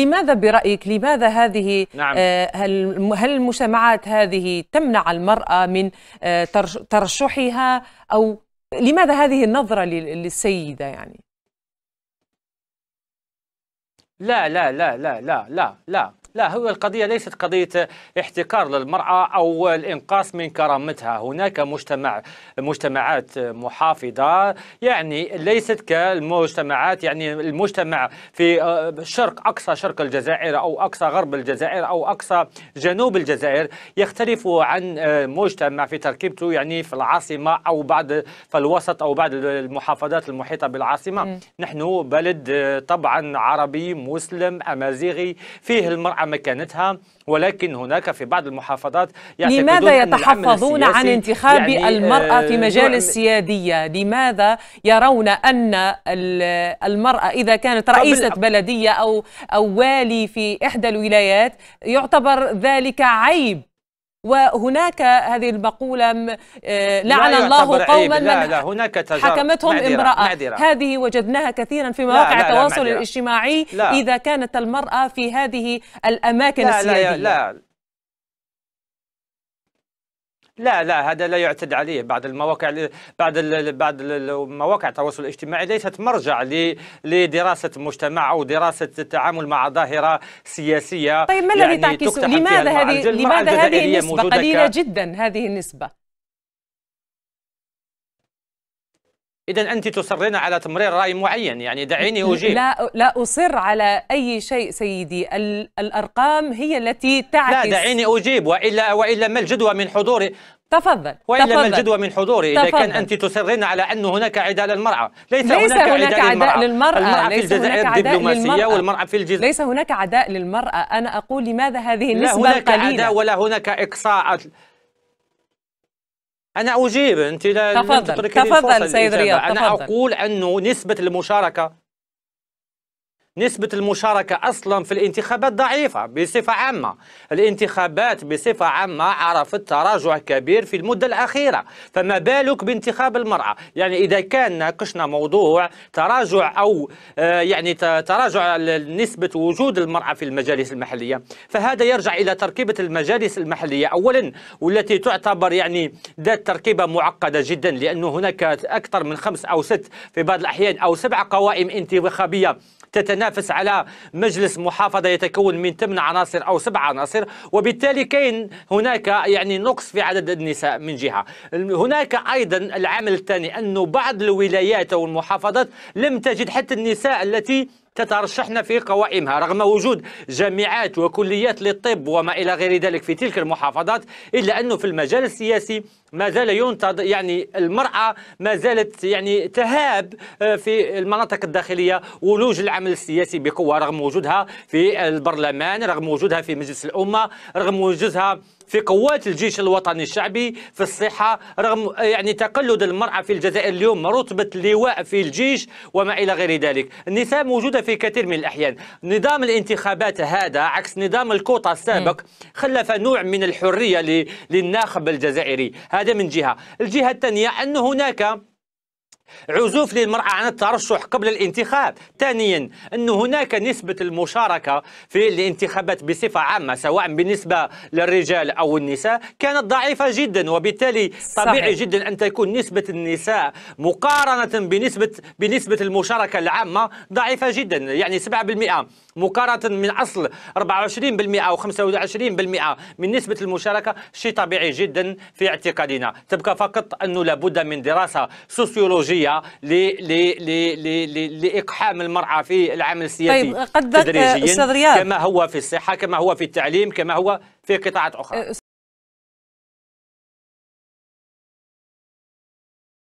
لماذا برأيك لماذا هذه نعم. هل المجتمعات هذه تمنع المرأة من ترشحها أو لماذا هذه النظرة للسيدة يعني؟ لا لا لا لا لا لا لا لا هو القضية ليست قضية احتكار للمرأة أو الإنقاص من كرامتها. هناك مجتمعات محافظة يعني ليست كالمجتمعات، يعني المجتمع في شرق أقصى شرق الجزائر أو أقصى غرب الجزائر أو أقصى جنوب الجزائر يختلف عن مجتمع في تركيبته يعني في العاصمة أو بعد في الوسط أو بعد المحافظات المحيطة بالعاصمة. نحن بلد طبعا عربي مسلم أمازيغي فيه المرأة مكانتها، ولكن هناك في بعض المحافظات لماذا يتحفظون عن انتخاب يعني المرأة في مجال السيادية؟ لماذا يرون أن المرأة إذا كانت رئيسة بلدية أو والي في إحدى الولايات يعتبر ذلك عيب؟ وهناك هذه المقولة لعن الله قوما من حكمتهم امرأة. هذه وجدناها كثيرا في مواقع التواصل الاجتماعي إذا كانت المرأة في هذه الأماكن السيادية. لا هذا لا يعتد عليه. بعض المواقع التواصل الاجتماعي ليست مرجع لدراسة المجتمع أو دراسة التعامل مع ظاهرة سياسية. طيب ما الذي يعني تعكسه؟ لماذا هذه النسبة قليلة جدا هذه النسبة؟ إذا أنت تصرين على تمرير رأي معين، يعني دعيني أجيب. لا أصر على أي شيء سيدي، الأرقام هي التي تعكس. لا دعيني أجيب وإلا ما الجدوى من حضوري؟ تفضل. وإلا ما الجدوى من حضوري؟ إذا كان أنت تصرين على أن هناك عداء للمرأة، ليس هناك عداء للمرأة. المرأة في الجزائر دبلوماسية والمرأة في الجزائر. ليس هناك عداء للمرأة، أنا أقول لماذا هذه النسبة القليلة؟ لا هناك عداء ولا هناك إقصاء. أنا أجيب، أنت لا تفضل سيد رياض. أنا أقول أنه نسبة المشاركة أصلا في الانتخابات ضعيفة بصفة عامة. الانتخابات بصفة عامة عرفت تراجع كبير في المدة الأخيرة، فما بالك بانتخاب المرأة؟ يعني إذا كان ناقشنا موضوع تراجع أو يعني تراجع نسبة وجود المرأة في المجالس المحلية، فهذا يرجع إلى تركيبة المجالس المحلية أولا، والتي تعتبر يعني ذات تركيبة معقدة جدا، لأنه هناك أكثر من 5 أو 6 في بعض الأحيان أو 7 قوائم انتخابية تتنافس على مجلس محافظة يتكون من 8 عناصر أو 7 عناصر، وبالتالي كاين هناك يعني نقص في عدد النساء من جهة. هناك أيضا العامل الثاني أنه بعض الولايات أو المحافظات لم تجد حتى النساء التي تترشحن في قوائمها، رغم وجود جامعات وكليات للطب وما إلى غير ذلك في تلك المحافظات، إلا أنه في المجال السياسي ما زال ينتظر يعني المرأة ما زالت يعني تهاب في المناطق الداخلية ولوج العمل السياسي بقوة، رغم وجودها في البرلمان، رغم وجودها في مجلس الأمة، رغم وجودها في قوات الجيش الوطني الشعبي، في الصحة، رغم يعني تقلد المرأة في الجزائر اليوم رتبة اللواء في الجيش وما إلى غير ذلك. النساء موجودة في كثير من الأحيان. نظام الانتخابات هذا عكس نظام الكوطة السابق خلف نوع من الحرية للناخب الجزائري، هذا من جهة. الجهة الثانية أن هناك عزوف للمرأة عن الترشح قبل الانتخاب. ثانيا أن هناك نسبة المشاركة في الانتخابات بصفة عامة سواء بالنسبة للرجال أو النساء كانت ضعيفة جدا، وبالتالي طبيعي جدا أن تكون نسبة النساء مقارنة بنسبة المشاركة العامة ضعيفة جدا، يعني 7% مقارنة من أصل 24% أو 25% من نسبة المشاركة، شيء طبيعي جدا في اعتقادنا. تبقى فقط أنه لابد من دراسة سوسيولوجية لإقحام المرأة في العمل السياسي. طيب تدريجيا كما هو في الصحة، كما هو في التعليم، كما هو في قطاعات أخرى.